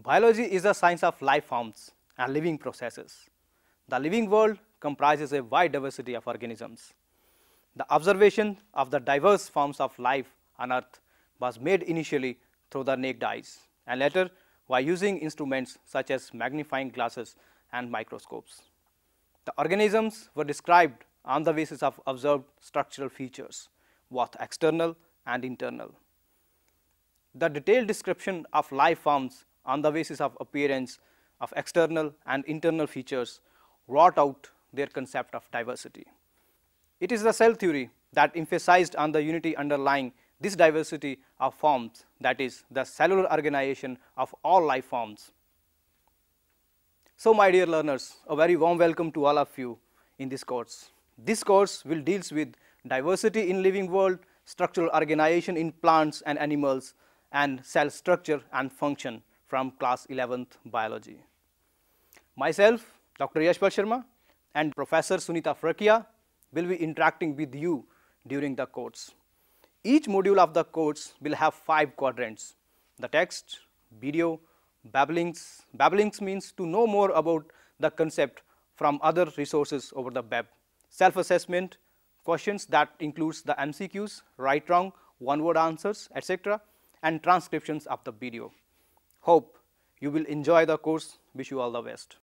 Biology is the science of life forms and living processes. The living world comprises a wide diversity of organisms. The observation of the diverse forms of life on Earth was made initially through the naked eyes and later by using instruments such as magnifying glasses and microscopes. The organisms were described on the basis of observed structural features, both external and internal. The detailed description of life forms on the basis of appearance of external and internal features wrought out their concept of diversity. It is the cell theory that emphasized on the unity underlying this diversity of forms, that is, the cellular organization of all life forms. So, my dear learners, a very warm welcome to all of you in this course. This course will deal with diversity in living world, structural organization in plants and animals, and cell structure and function from class 11th biology. Myself, Dr. Yashpal Sharma and Professor Sunita Frakia will be interacting with you during the course. Each module of the course will have 5 quadrants: the text, video, babblings. Babblings means to know more about the concept from other resources over the web. Self-assessment, questions that includes the MCQs, right, wrong, one-word answers, etc., and transcriptions of the video. Hope you will enjoy the course. Wish you all the best.